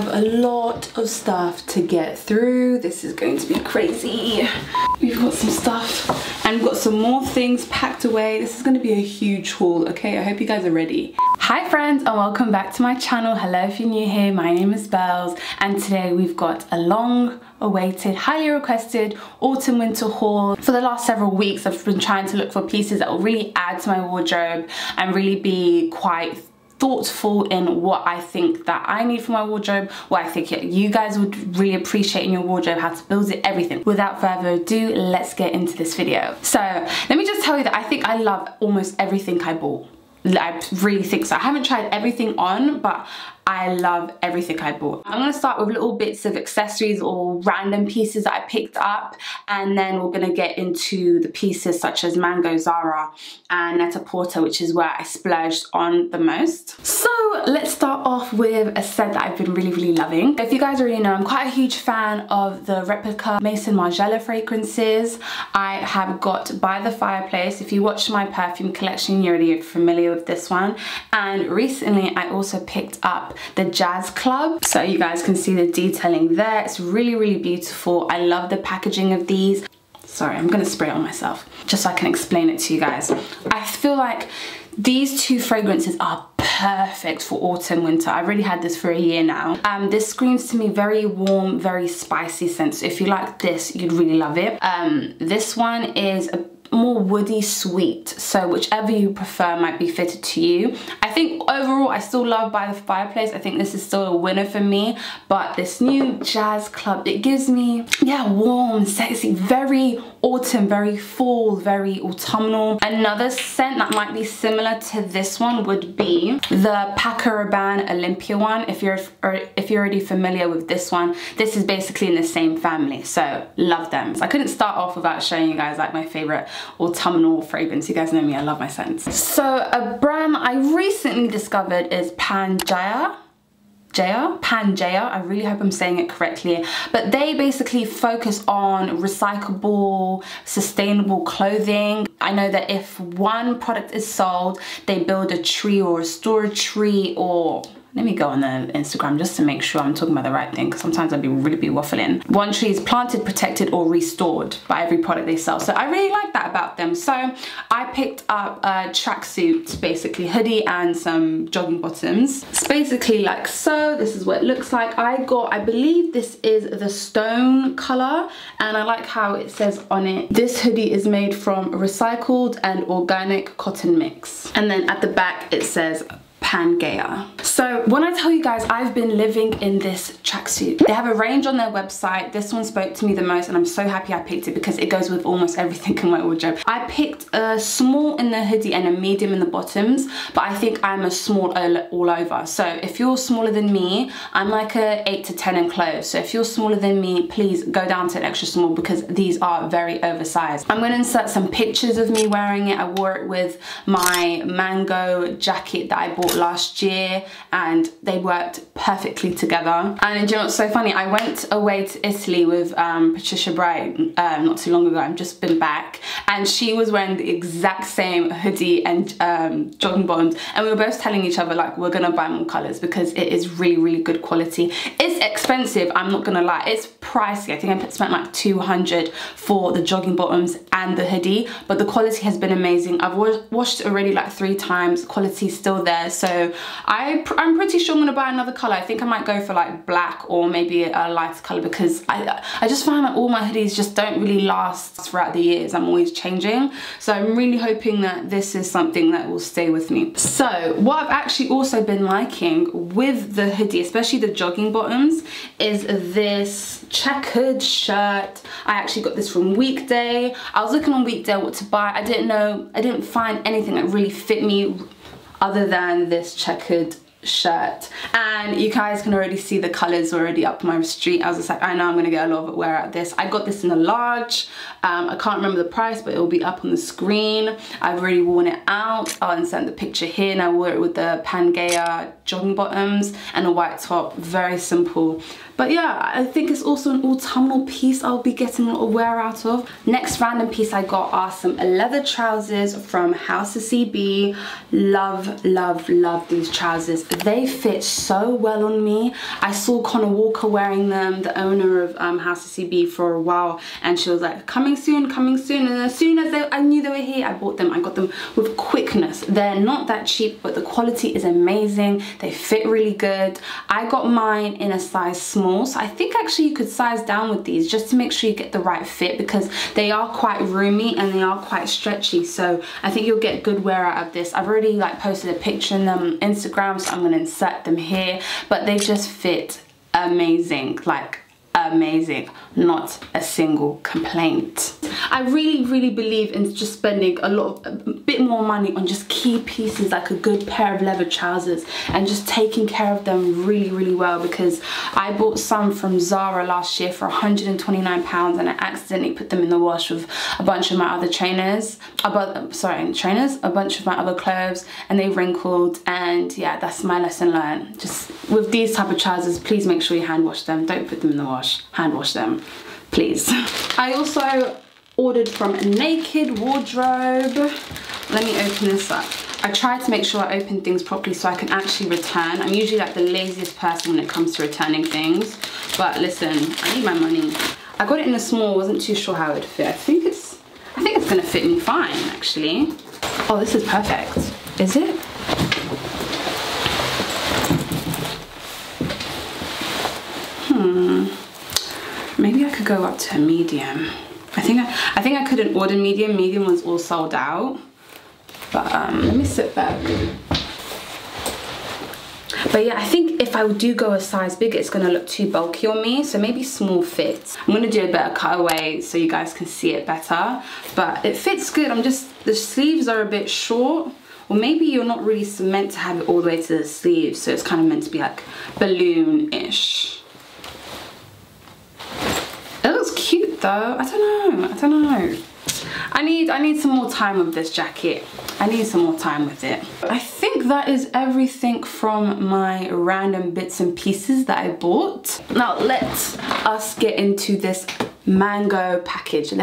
have a lot of stuff to get through. This is going to be crazy. We've got some stuff and we've got some more things packed away. This is going to be a huge haul, okay? I hope you guys are ready. Hi friends and welcome back to my channel. Hello if you're new here, my name is Bells and today we've got a long awaited, highly requested autumn winter haul. For the last several weeks I've been trying to look for pieces that will really add to my wardrobe and really be quite thoughtful in what I think that I need for my wardrobe, what I think you guys would really appreciate in your wardrobe, how to build it, everything. Without further ado, let's get into this video. So let me just tell you that I think I love almost everything I bought. I really think so. I haven't tried everything on, but I love everything I bought. I'm going to start with little bits of accessories or random pieces that I picked up, and then we're going to get into the pieces such as Mango, Zara and Net-A-Porter, which is where I splurged on the most. So let's start off with a set that I've been really loving. If you guys already know, I'm quite a huge fan of the Replica Maison Margiela fragrances. I have got By the Fireplace. If you watched my perfume collection, you're already familiar with this one. And recently I also picked up the Jazz Club, so you guys can see the detailing there. It's really beautiful. I love the packaging of these. Sorry, I'm gonna spray it on myself just so I can explain it to you guys. I feel like these two fragrances are perfect for autumn winter. I've really had this for a year now. This screams to me very warm, very spicy scent. So if you like this, you'd really love it. This one is a more woody sweet, so whichever you prefer might be fitted to you. I think overall I still love By the Fireplace. I think this is still a winner for me, but this new Jazz Club, it gives me, yeah, warm, sexy, very autumn, very fall, very autumnal. Another scent that might be similar to this one would be the Paco Rabanne Olympia one. If you're already familiar with this one, this is basically in the same family, so love them. So I couldn't start off without showing you guys like my favorite autumnal fragrance. You guys know me, I love my scents. So a brand I recently discovered is Pangaia. Pangaea, I really hope I'm saying it correctly, but they basically focus on recyclable, sustainable clothing. I know that if one product is sold, they build a tree or restore a tree, or let me go on the Instagram just to make sure I'm talking about the right thing, because sometimes I'd be really waffling. One tree is planted, protected, or restored by every product they sell. So I really like that about them. So I picked up a tracksuit, basically hoodie and some jogging bottoms. It's basically like so. This is what it looks like. I got, I believe this is the stone color, and I like how it says on it, this hoodie is made from recycled and organic cotton mix. And then at the back it says Pangaea. So when I tell you guys I've been living in this tracksuit, they have a range on their website. This one spoke to me the most and I'm so happy I picked it because it goes with almost everything in my wardrobe. I picked a small in the hoodie and a medium in the bottoms, but I think I'm a small all over. So if you're smaller than me, I'm like a 8 to 10 in clothes. So if you're smaller than me, please go down to an extra small because these are very oversized. I'm going to insert some pictures of me wearing it. I wore it with my Mango jacket that I bought last year and they worked perfectly together. And you know what's so funny, I went away to Italy with Patricia Bright not too long ago. I've just been back and she was wearing the exact same hoodie and jogging bottoms, and we were both telling each other like we're gonna buy more colors because it is really good quality. It's expensive, I'm not gonna lie, it's pricey. I think I spent like 200 for the jogging bottoms and the hoodie, but the quality has been amazing. I've washed it already like 3 times, quality's still there. So I'm pretty sure I'm gonna buy another color. I think I might go for like black or maybe a lighter color because I just find that all my hoodies just don't really last throughout the years. I'm always changing. So I'm really hoping that this is something that will stay with me. So what I've actually also been liking with the hoodie, especially the jogging bottoms, is this checkered shirt. I actually got this from Weekday. I was looking on Weekday what to buy. I didn't find anything that really fit me other than this checkered shirt, and you guys can already see the colors already up my street. I was just like, I know I'm gonna get a lot of wear out of this. I got this in a large. I can't remember the price, but it will be up on the screen. I've already worn it out. I'll insert the picture here, and I wore it with the Pangaea jogging bottoms and a white top. Very simple, but yeah, I think it's also an autumnal piece I'll be getting a lot of wear out of. Next random piece I got are some leather trousers from House of CB. Love these trousers. They fit so well on me. I saw Connor Walker wearing them, the owner of House of CB, for a while, and she was like, coming soon, and as soon as I knew they were here, I bought them. I got them with quickness. They're not that cheap, but the quality is amazing. They fit really good. I got mine in a size small, so I think actually you could size down with these just to make sure you get the right fit, because they are quite roomy and they are quite stretchy, so I think you'll get good wear out of this. I've already like posted a picture in them on Instagram, so I'm going to insert them here, but they just fit amazing, like amazing, not a single complaint. I really believe in just spending a bit more money on just key pieces, like a good pair of leather trousers, and just taking care of them really well, because I bought some from Zara last year for £129 and I accidentally put them in the wash with a bunch of my other trainers, a bunch of my other clothes, and they wrinkled. And yeah, that's my lesson learned. Just with these type of trousers, please make sure you hand wash them. Don't put them in the wash. Hand wash them, please. I also ordered from Naked Wardrobe. Let me open this up. I try to make sure I open things properly so I can actually return. I'm usually like the laziest person when it comes to returning things, but listen, I need my money. I got it in a small, wasn't too sure how it would fit. I think it's gonna fit me fine, actually. Oh, this is perfect. Is it? Maybe I could go up to a medium. I think I couldn't order medium. Medium was all sold out. But let me sit back. But yeah, I think if I do go a size bigger, it's gonna look too bulky on me. So maybe small fits. I'm gonna do a better cutaway so you guys can see it better. But it fits good. The sleeves are a bit short. Or maybe you're not really meant to have it all the way to the sleeves. So it's kind of meant to be like balloon-ish. It looks cute though. I don't know. I need some more time with this jacket. I need some more time with it. I think that is everything from my random bits and pieces that I bought. Now let us get into this mango package. Oh,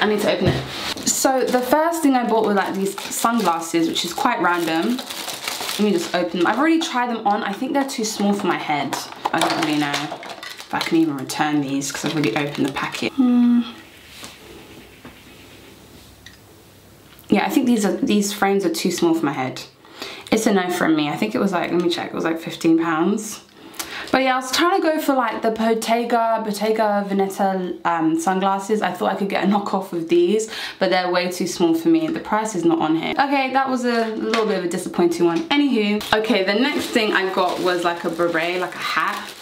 I need to open it. So the first thing I bought were like these sunglasses, which is quite random. Let me just open them. I've already tried them on. I think they're too small for my head. I don't really know if I can even return these because I've already opened the packet. Yeah, I think these frames are too small for my head. It's a no from me. I think it was like, let me check, it was like £15. But yeah, I was trying to go for like the Bottega Veneta sunglasses. I thought I could get a knockoff of these, but they're way too small for me. The price is not on here. Okay, that was a little bit of a disappointing one. Anywho, okay, the next thing I got was like a beret, like a hat.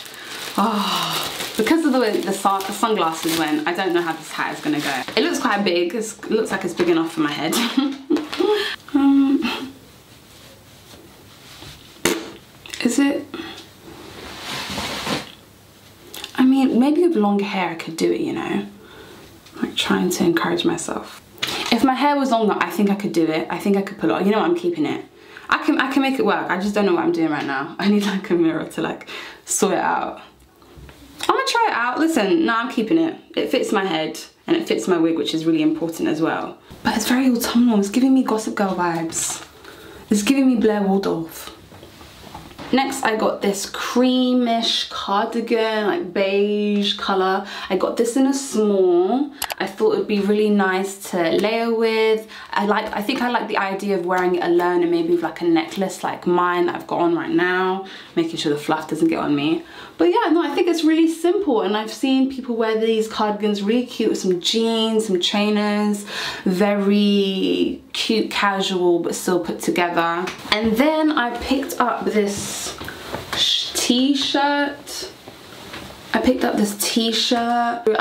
Oh, because of the way the sunglasses went, I don't know how this hat is gonna go. It looks quite big. It looks like it's big enough for my head. Is it? I mean, maybe with long hair I could do it, you know? Like trying to encourage myself. If my hair was longer, I think I could do it. I think I could pull it off. You know what, I'm keeping it. I can make it work. I just don't know what I'm doing right now. I need like a mirror to like sort it out. I'm gonna try it out. Listen, no, I'm keeping it. It fits my head and it fits my wig, which is really important as well. But it's very autumnal. It's giving me Gossip Girl vibes. It's giving me Blair Waldorf. Next, I got this creamish cardigan, like beige color. I got this in a small. I thought it would be really nice to layer with. I think I like the idea of wearing it alone, and maybe with like a necklace like mine that I've got on right now, making sure the fluff doesn't get on me. But yeah, no, I think it's really simple, and I've seen people wear these cardigans really cute with some jeans, some trainers, very cute, casual, but still put together. And then I picked up this t-shirt. I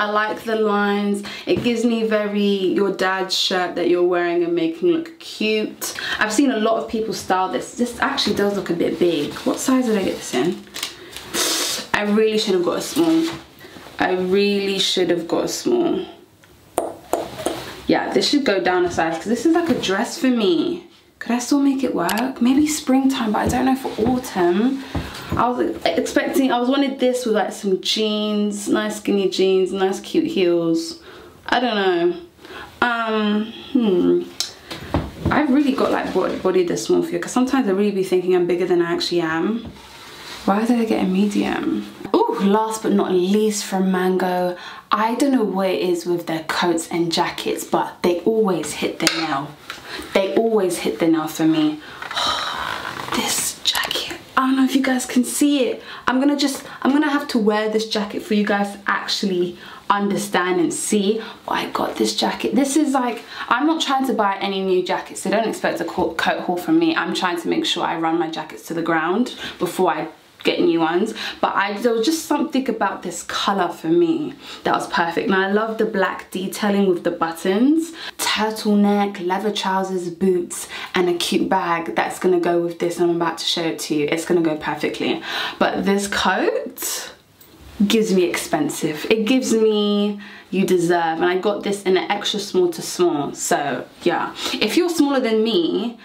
like the lines. It gives me very your dad's shirt that you're wearing and making look cute. I've seen a lot of people style this. This actually does look a bit big. What size did I get this in? I really should have got a small. Yeah, this should go down a size because this is like a dress for me. Could I still make it work? Maybe springtime, but I don't know for autumn. I wanted this with like some jeans, nice skinny jeans, nice cute heels. I don't know. I've really got like body dysmorphia because sometimes I really be thinking I'm bigger than I actually am. Why did I get a medium? Oh, last but not least from Mango, I don't know what it is with their coats and jackets, but they always hit the nail. They always hit the nail for me. This jacket, I don't know if you guys can see it. I'm gonna have to wear this jacket for you guys to actually understand and see why I got this jacket. This is like, I'm not trying to buy any new jackets, so don't expect a coat haul from me. I'm trying to make sure I run my jackets to the ground before I get new ones, but there was just something about this color for me that was perfect. And I love the black detailing with the buttons, turtleneck, leather trousers, boots, and a cute bag that's gonna go with this. I'm about to show it to you. It's gonna go perfectly. But this coat gives me expensive. It gives me you deserve. And I got this in an extra small to small. So yeah, if you're smaller than me,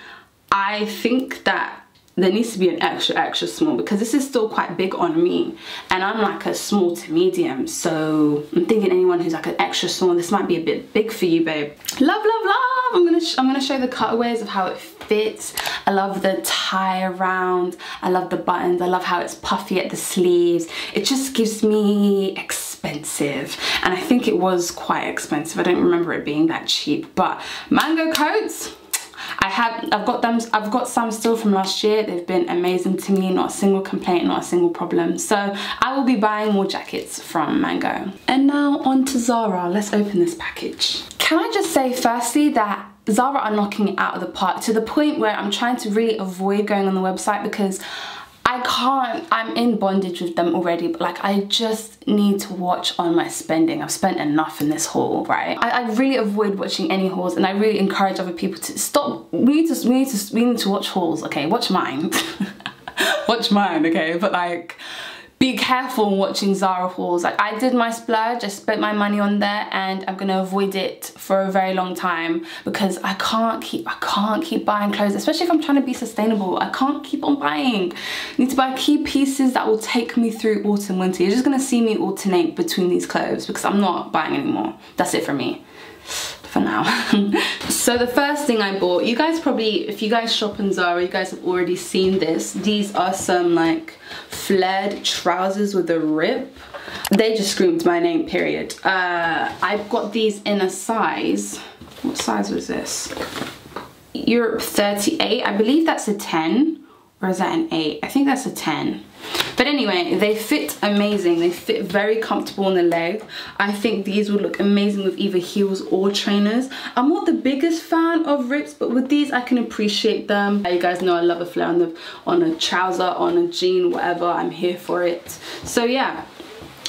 I think that there needs to be an extra small, because this is still quite big on me and I'm like a small to medium. So I'm thinking anyone who's like an extra small, this might be a bit big for you, babe. Love, love, love. I'm gonna show the cutaways of how it fits. I love the tie around. I love the buttons. I love how it's puffy at the sleeves. It just gives me expensive. And I think it was quite expensive. I don't remember it being that cheap, but Mango coats, I've got some still from last year. They've been amazing to me, not a single complaint, not a single problem. So I will be buying more jackets from Mango. And now on to Zara, let's open this package. Can I just say firstly that Zara are knocking it out of the park, to the point where I'm trying to really avoid going on the website because I can't, I'm in bondage with them already, but like I just need to watch on my spending. I've spent enough in this haul, right? I really avoid watching any hauls, and I really encourage other people to stop. We need to watch hauls, okay? Watch mine. Watch mine, okay? But like, be careful watching Zara hauls. Like, I did my splurge, I spent my money on there, and I'm gonna avoid it for a very long time because I can't keep buying clothes, especially if I'm trying to be sustainable. I can't keep on buying. I need to buy key pieces that will take me through autumn, winter. You're just gonna see me alternate between these clothes because I'm not buying anymore. That's it for me. For now. So the first thing I bought, you guys probably, if you guys shop in Zara, you guys have already seen this. These are some like flared trousers with a rip. They just screamed my name, period. I've got these in a size, what size was this? Europe 38, I believe that's a 10, or is that an 8? I think that's a 10. But anyway, they fit amazing. They fit very comfortable on the leg. I think these would look amazing with either heels or trainers. I'm not the biggest fan of rips, but with these I can appreciate them. You guys know I love a flare on a trouser, on a jean, whatever. I'm here for it. So yeah,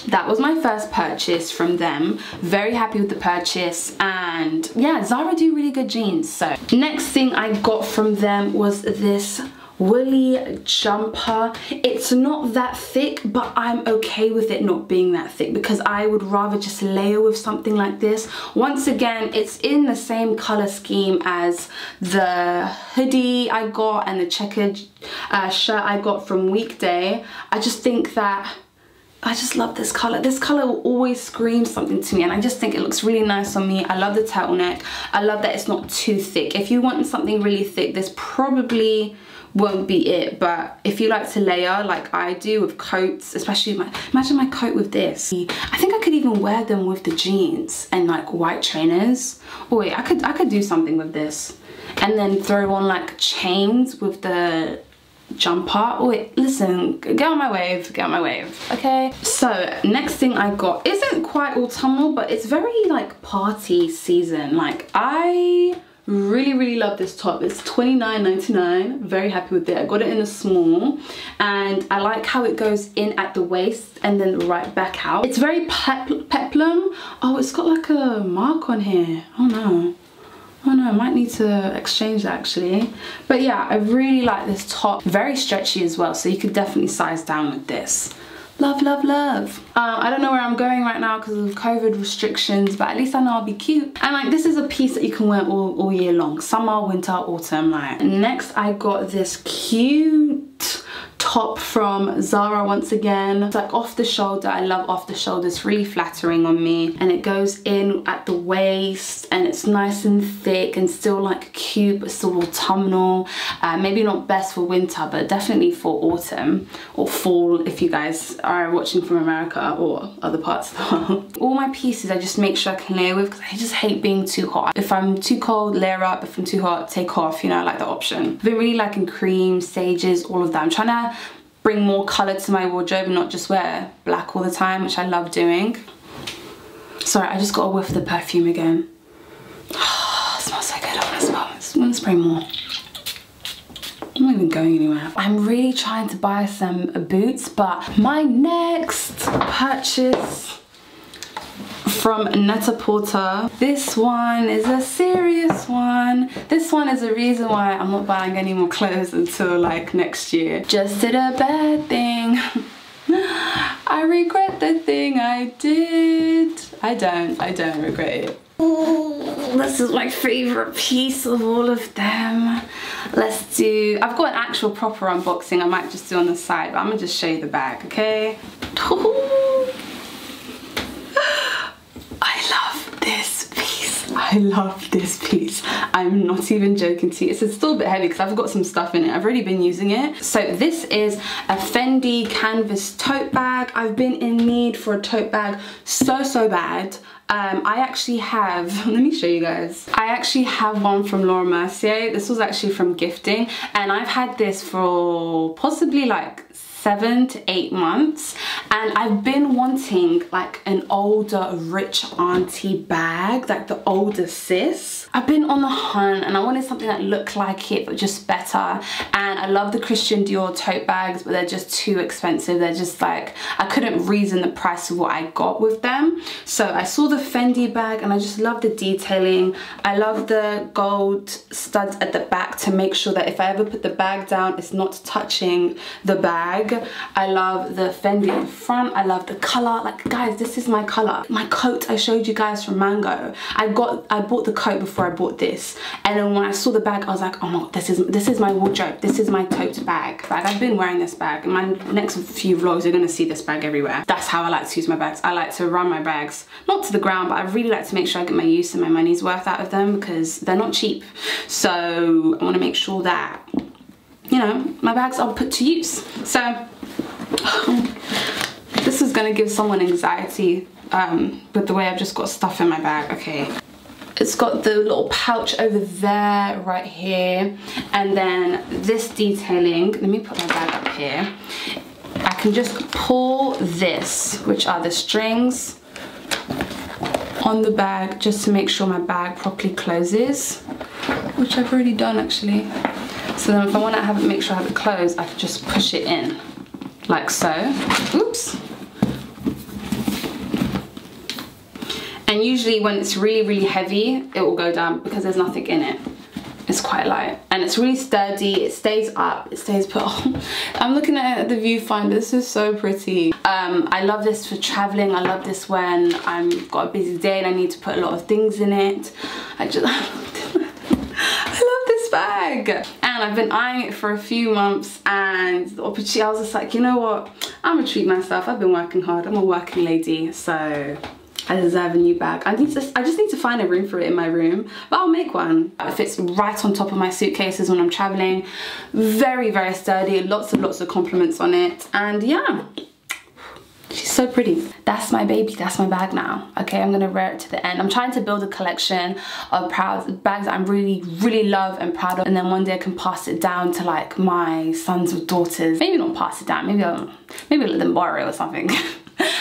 that was my first purchase from them. Very happy with the purchase, and yeah, Zara do really good jeans. So next thing I got from them was this woolly jumper. It's not that thick, but I'm okay with it not being that thick because I would rather just layer with something like this. Once again, it's in the same color scheme as the hoodie I got and the checkered shirt I got from Weekday. I just think that I just love this color. This color will always scream something to me, and I just think it looks really nice on me. I love the turtleneck. I love that it's not too thick. If you want something really thick, this probably won't be it, but if you like to layer like I do with coats, especially imagine my coat with this. I think I could even wear them with the jeans and like white trainers. Oh wait, I could do something with this and then throw on like chains with the jumper. Oh wait, listen, get on my wave. Okay, so next thing I got isn't quite autumnal, but it's very like party season. Like I really love this top. It's $29.99. Very happy with it. I got it in a small, and I like how it goes in at the waist and then right back out. It's very peplum. Oh, it's got like a mark on here. Oh no. Oh no, I might need to exchange that actually. But yeah, I really like this top. Very stretchy as well, so you could definitely size down with this. Love, love, love. I don't know where I'm going right now because of COVID restrictions, but at least I know I'll be cute. And like, this is a piece that you can wear all year long. Summer, winter, autumn, like. Next, I got this cute top from Zara once again. It's like off the shoulder. I love off the shoulder. It's really flattering on me. And it goes in at the waist and it's nice and thick and still like cute but still autumnal. Maybe not best for winter, but definitely for autumn or fall if you guys are watching from America or other parts of the world. All my pieces I just make sure I can layer with because I just hate being too hot. If I'm too cold, layer up. If I'm too hot, take off. You know, I like that option. I've been really liking cream, sages, all of that. I'm trying to bring more colour to my wardrobe and not just wear black all the time, which I love doing. Sorry, I just got a whiff of the perfume again. Oh, it smells so good. I want to spray more. I'm not even going anywhere. I'm really trying to buy some boots, but my next purchase from Net-A-Porter. This one is a serious one. This one is a reason why I'm not buying any more clothes until like next year. Just did a bad thing. I regret the thing I did. I don't regret it. Ooh, this is my favorite piece of all of them. Let's do, I've got an actual proper unboxing. I might just do on the side, but I'm gonna just show you the bag, okay? Ooh. I love this piece. I'm not even joking to you. It's still a bit heavy because I've got some stuff in it. I've already been using it. So this is a Fendi canvas tote bag. I've been in need for a tote bag so bad. I actually have, let me show you guys. I actually have one from Laura Mercier. This was actually from gifting and I've had this for possibly like 7 to 8 months and I've been wanting like an older rich auntie bag, like the older sis. I've been on the hunt and I wanted something that looked like it but just better, and I love the Christian Dior tote bags but they're just too expensive. They're just like, I couldn't reason the price of what I got with them. So I saw the Fendi bag and I just love the detailing. I love the gold studs at the back to make sure that if I ever put the bag down it's not touching the bag. I love the Fendi in front. I love the color. Like guys, this is my color. My coat I showed you guys from Mango. I bought the coat before I bought this. And then when I saw the bag, I was like, oh my God, this is my wardrobe. This is my tote bag. Like I've been wearing this bag. In my next few vlogs, you're gonna see this bag everywhere. That's how I like to use my bags. I like to run my bags, not to the ground, but I really like to make sure I get my use and my money's worth out of them because they're not cheap. So I wanna make sure that, you know, my bags I'll put to use. So this is gonna give someone anxiety with the way I've just got stuff in my bag, okay. It's got the little pouch over there, right here. And then this detailing, let me put my bag up here. I can just pull this, which are the strings on the bag just to make sure my bag properly closes, which I've already done actually. So then if I want to have it, make sure I have it closed, I can just push it in, like so. Oops. And usually when it's really heavy, it will go down because there's nothing in it. It's quite light. And it's really sturdy, it stays up, it stays put on. I'm looking at the viewfinder, this is so pretty. I love this for traveling, I love this when I've got a busy day and I need to put a lot of things in it. Bag, and I've been eyeing it for a few months and the opportunity, I was just like, you know what, I'm gonna treat myself. I've been working hard, I'm a working lady, so I deserve a new bag. I just need to find a room for it in my room, but I'll make one. It fits right on top of my suitcases when I'm traveling. Very sturdy, lots of compliments on it, and yeah, she's so pretty. That's my baby, that's my bag now. Okay, I'm gonna wear it to the end. I'm trying to build a collection of bags that I'm really love and proud of, and then one day I can pass it down to like my sons or daughters. Maybe not pass it down, maybe let them borrow it or something.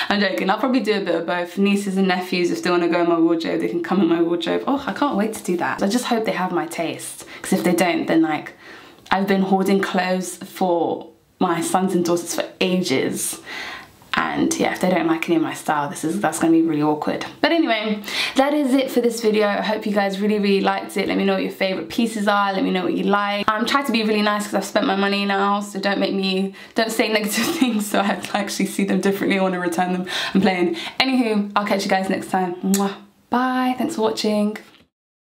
I'm joking, I'll probably do a bit of both. Nieces and nephews, if they wanna go in my wardrobe, they can come in my wardrobe. Oh, I can't wait to do that. I just hope they have my taste, because if they don't, then like, I've been hoarding clothes for my sons and daughters for ages. And yeah, if they don't like any of my style, that's gonna be really awkward. But anyway, that is it for this video. I hope you guys really liked it. Let me know what your favorite pieces are. Let me know what you like. I'm trying to be really nice because I've spent my money now, so don't say negative things so I have to actually see them differently or want to return them. I'm playing. Anywho, I'll catch you guys next time. Mwah. Bye, thanks for watching.